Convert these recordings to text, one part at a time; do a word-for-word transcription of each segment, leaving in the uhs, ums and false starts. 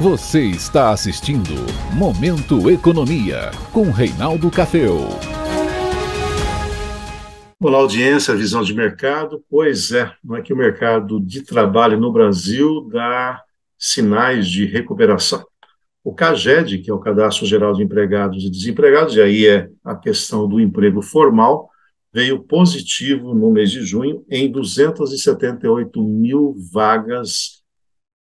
Você está assistindo Momento Economia, com Reinaldo Cafeu. Olá, audiência, visão de mercado. Pois é, não é que o mercado de trabalho no Brasil dá sinais de recuperação. O CAGED, que é o Cadastro Geral de Empregados e Desempregados, e aí é a questão do emprego formal, veio positivo no mês de junho em duzentas e setenta e oito mil vagas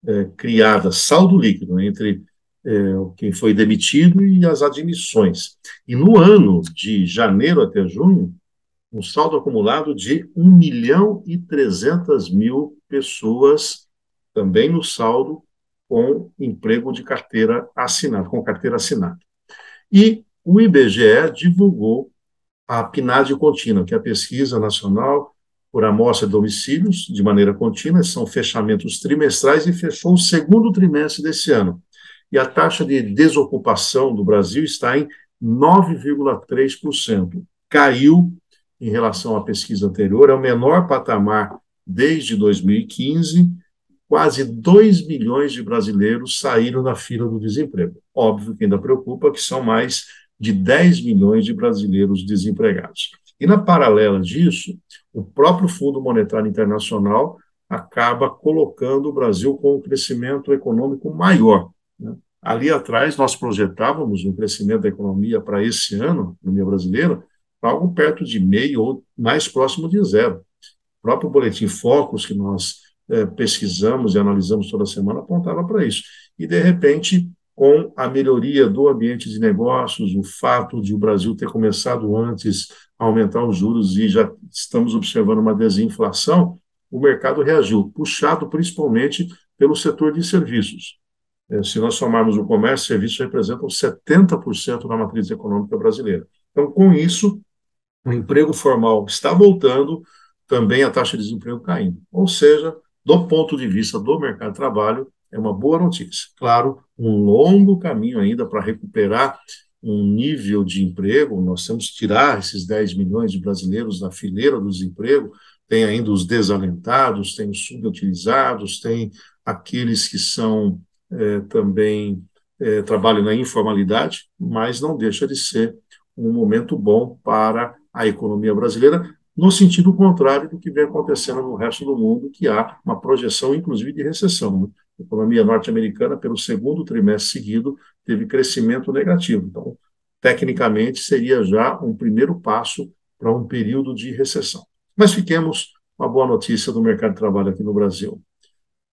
é, criadas, saldo líquido, né, entre é, quem foi demitido e as admissões. E no ano de janeiro até junho, um saldo acumulado de um milhão e trezentas mil pessoas, também no saldo, com emprego de carteira assinada, com carteira assinada. E o I B G E divulgou a P N A D contínua, que é a Pesquisa Nacional por Amostra de Domicílios, de maneira contínua, são fechamentos trimestrais, e fechou o segundo trimestre desse ano. E a taxa de desocupação do Brasil está em nove vírgula três por cento. Caiu em relação à pesquisa anterior, é o menor patamar desde dois mil e quinze, quase dois milhões de brasileiros saíram da fila do desemprego. Óbvio que ainda preocupa que são mais de dez milhões de brasileiros desempregados. E na paralela disso, o próprio Fundo Monetário Internacional acaba colocando o Brasil com um crescimento econômico maior, né? Ali atrás nós projetávamos um crescimento da economia para esse ano, economia brasileira, para algo perto de meio ou mais próximo de zero. O próprio boletim Focus, que nós é, pesquisamos e analisamos toda semana, apontava para isso. E, de repente, com a melhoria do ambiente de negócios, o fato de o Brasil ter começado antes a aumentar os juros e já estamos observando uma desinflação, o mercado reagiu, puxado principalmente pelo setor de serviços. Se nós somarmos o comércio, os serviços representam setenta por cento da matriz econômica brasileira. Então, com isso, o emprego formal está voltando, também a taxa de desemprego caindo. Ou seja, do ponto de vista do mercado de trabalho, é uma boa notícia. Claro, um longo caminho ainda para recuperar um nível de emprego. Nós temos que tirar esses dez milhões de brasileiros da fileira do desemprego. Tem ainda os desalentados, tem os subutilizados, tem aqueles que são é, também é, trabalham na informalidade, mas não deixa de ser um momento bom para a economia brasileira, no sentido contrário do que vem acontecendo no resto do mundo, que há uma projeção, inclusive, de recessão, né? A economia norte-americana, pelo segundo trimestre seguido, teve crescimento negativo. Então, tecnicamente, seria já um primeiro passo para um período de recessão. Mas fiquemos com a boa notícia do mercado de trabalho aqui no Brasil.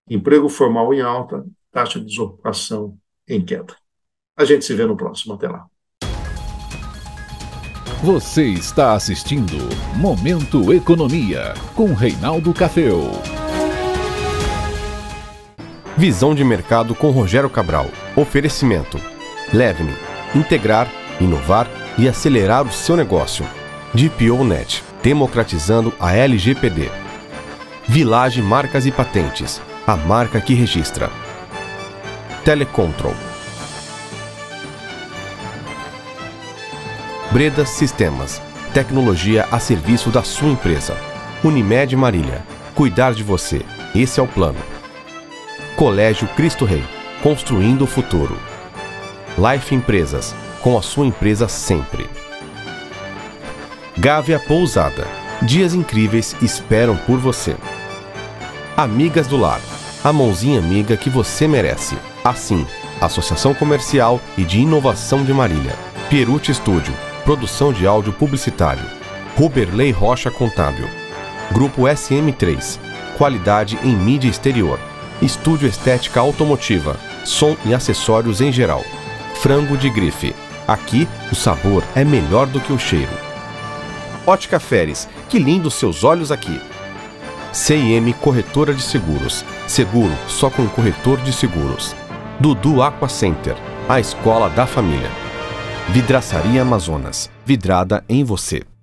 Emprego formal em alta, taxa de desocupação em queda. A gente se vê no próximo. Até lá. Você está assistindo Momento Economia, com Reinaldo Cafeu. Visão de mercado com Rogério Cabral. Oferecimento: Levni, integrar, inovar e acelerar o seu negócio. D P O N E T, democratizando a L G P D. Village Marcas e Patentes, a marca que registra. Telecontrol. Bredas Sistemas, tecnologia a serviço da sua empresa. Unimed Marília, cuidar de você, esse é o plano. Colégio Cristo Rei, construindo o futuro. Life Empresas, com a sua empresa sempre. Gávea Pousada, dias incríveis esperam por você. Amigas do Lar, a mãozinha amiga que você merece. Assim, Associação Comercial e de Inovação de Marília. Pierucci Studio, produção de áudio publicitário. Uberlei Rocha Contábil. Grupo S M três, qualidade em mídia exterior. Estúdio Estética Automotiva, som e acessórios em geral. Frango de grife, aqui o sabor é melhor do que o cheiro. Ótica Férez, que lindo seus olhos aqui. C e M Corretora de Seguros, seguro só com corretor de seguros. Dudu Aqua Center, a escola da família. Vidraçaria Amazonas, vidrada em você.